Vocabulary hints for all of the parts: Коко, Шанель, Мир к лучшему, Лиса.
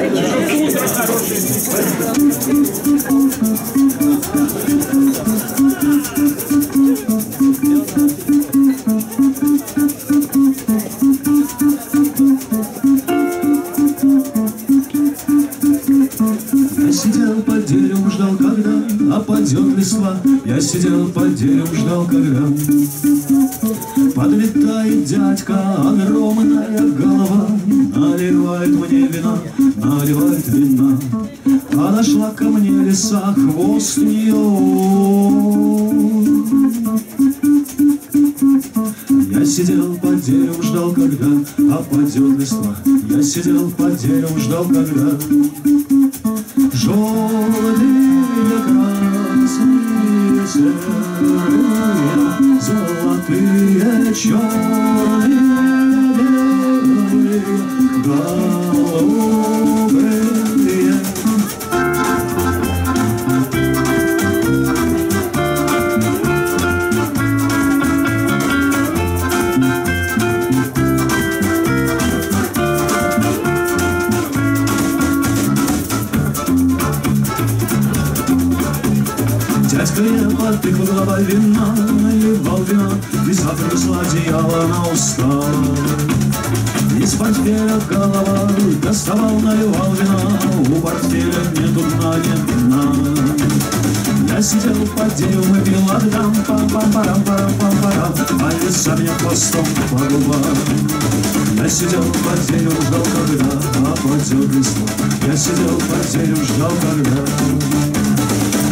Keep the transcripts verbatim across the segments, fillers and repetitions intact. Утро хорошее. Я сидел под деревом, ждал, когда опадет листва. Я сидел под деревом, ждал, когда подлетает дядька, огромная голова, наливает мне вина, наливает вина. Она шла ко мне лиса, хвост у нее. Я сидел под деревом, ждал, когда опадет листва. Я сидел под деревом, ждал, когда желтые красные серые, золотые, черные, белые, голубые. Ты подала вина, наливал вина, лиса принесла одеяло, она устала. Из портфеля голова доставал, наливал вина, у портфеля нету дна, нет дна. Я сидел под деревом и пил, отдам, пам-пам-парам-парам-пам-парам, а лиса меня хвостом по губам. Я сидел под деревом, ждал, когда опадет листва. Я сидел под деревом, ждал, когда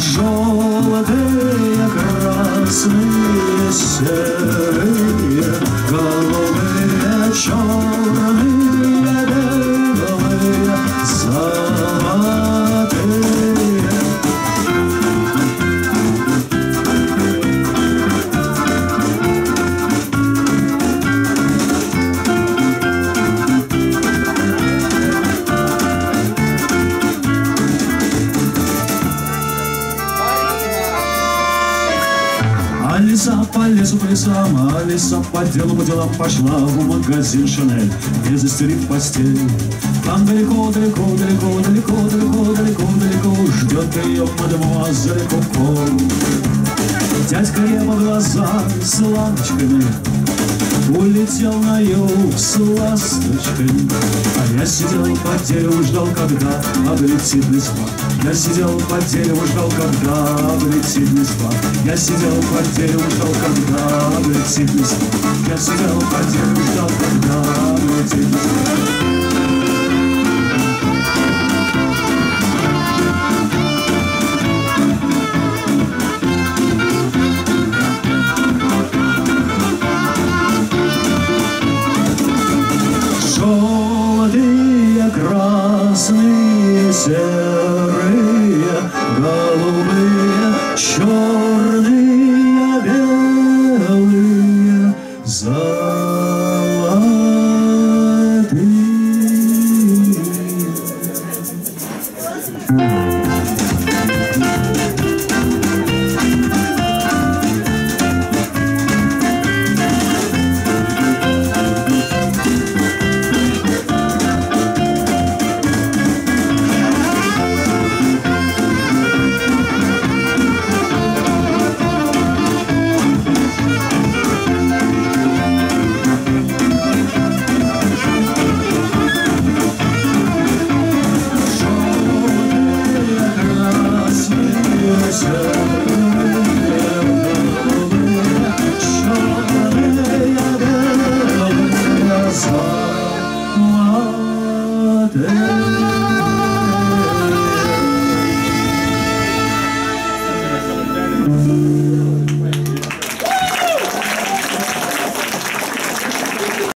желтые, красные, серые, голубые, черные, белые, золотые. По лесу, по лесам, а лиса по делу, по делам пошла в магазин Шанель, где застелит постель. Там далеко, далеко, далеко, далеко, далеко, далеко, далеко ждет ее мадемуазель Коко. Дядька Ева глаза с лампочками улетел на юг с ласточкой. А я сидел под деревом, ждал, когда облетит листва. Я сидел под деревом, ждал, когда облетит листва. Я сидел под деревом, ждал, когда облетит листва. Я сидел под деревом, ждал, когда облетит листва.